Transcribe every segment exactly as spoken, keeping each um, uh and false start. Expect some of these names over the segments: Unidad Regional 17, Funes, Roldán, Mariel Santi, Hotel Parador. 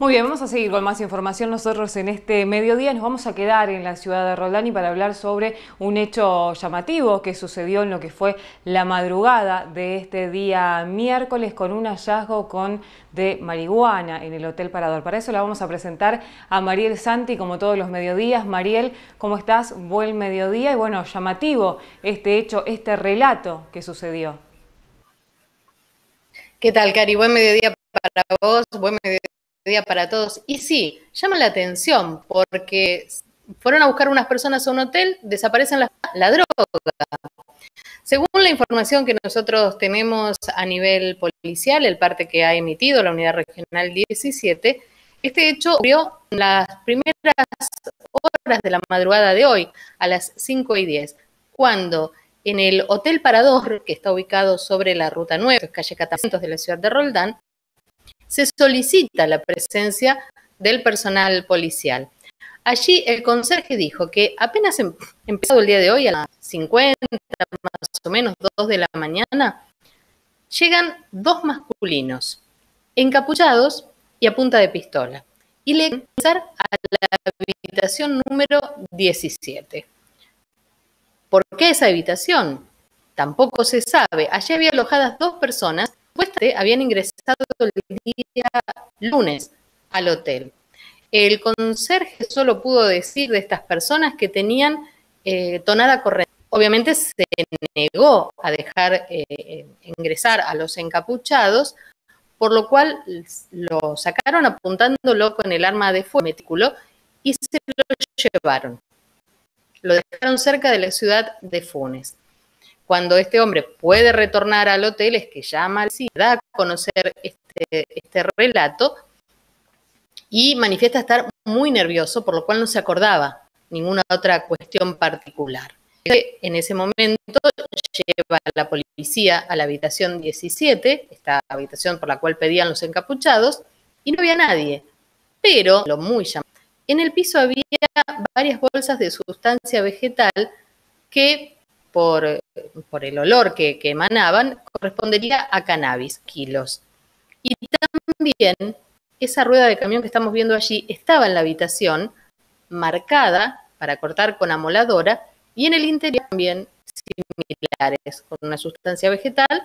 Muy bien, vamos a seguir con más información. Nosotros en este mediodía nos vamos a quedar en la ciudad de Roldán y para hablar sobre un hecho llamativo que sucedió en lo que fue la madrugada de este día miércoles con un hallazgo con de marihuana en el Hotel Parador. Para eso la vamos a presentar a Mariel Santi como todos los mediodías. Mariel, ¿cómo estás? Buen mediodía y bueno, llamativo este hecho, este relato que sucedió. ¿Qué tal, Cari? Buen mediodía para vos, buen mediodía día para todos. Y sí, llama la atención porque fueron a buscar unas personas a un hotel, desaparecen la, la droga. Según la información que nosotros tenemos a nivel policial, el parte que ha emitido la Unidad Regional diecisiete, este hecho ocurrió en las primeras horas de la madrugada de hoy, a las cinco y diez, cuando en el Hotel Parador, que está ubicado sobre la Ruta nueve, calle Catamentos de la ciudad de Roldán, se solicita la presencia del personal policial. Allí el conserje dijo que apenas em, empezado el día de hoy, a las cincuenta, más o menos dos de la mañana, llegan dos masculinos, encapuchados y a punta de pistola, y le ingresan a la habitación número diecisiete. ¿Por qué esa habitación? Tampoco se sabe. Allí había alojadas dos personas, habían ingresado el día lunes al hotel. El conserje solo pudo decir de estas personas que tenían eh, tonada corriente. Obviamente se negó a dejar eh, ingresar a los encapuchados, por lo cual lo sacaron apuntándolo con el arma de fuego metículo y se lo llevaron. Lo dejaron cerca de la ciudad de Funes. Cuando este hombre puede retornar al hotel, es que llama al C I D, da a conocer este, este relato y manifiesta estar muy nervioso, por lo cual no se acordaba ninguna otra cuestión particular. En ese momento lleva a la policía a la habitación diecisiete, esta habitación por la cual pedían los encapuchados, y no había nadie. Pero, lo muy llamativo, en el piso había varias bolsas de sustancia vegetal que, Por, por el olor que, que emanaban, correspondería a cannabis, kilos. Y también esa rueda de camión que estamos viendo allí estaba en la habitación, marcada para cortar con amoladora, y en el interior también similares, con una sustancia vegetal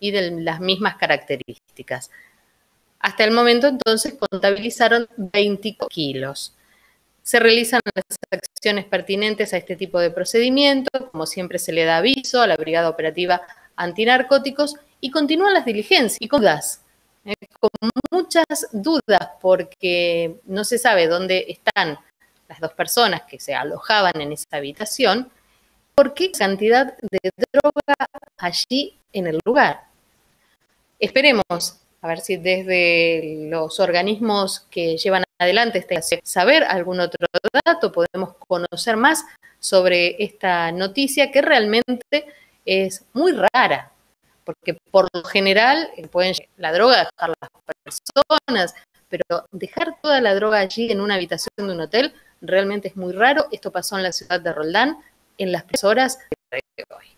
y de las mismas características. Hasta el momento, entonces, contabilizaron veinticuatro kilos. Se realizan las acciones pertinentes a este tipo de procedimientos, como siempre se le da aviso a la Brigada Operativa Antinarcóticos, y continúan las diligencias y con dudas, eh, con muchas dudas, porque no se sabe dónde están las dos personas que se alojaban en esa habitación, por qué cantidad de droga allí en el lugar. Esperemos a ver si desde los organismos que llevan adelante, saber algún otro dato, podemos conocer más sobre esta noticia que realmente es muy rara, porque por lo general pueden llevar la droga, dejar las personas, pero dejar toda la droga allí en una habitación de un hotel realmente es muy raro. Esto pasó en la ciudad de Roldán en las primeras horas de hoy.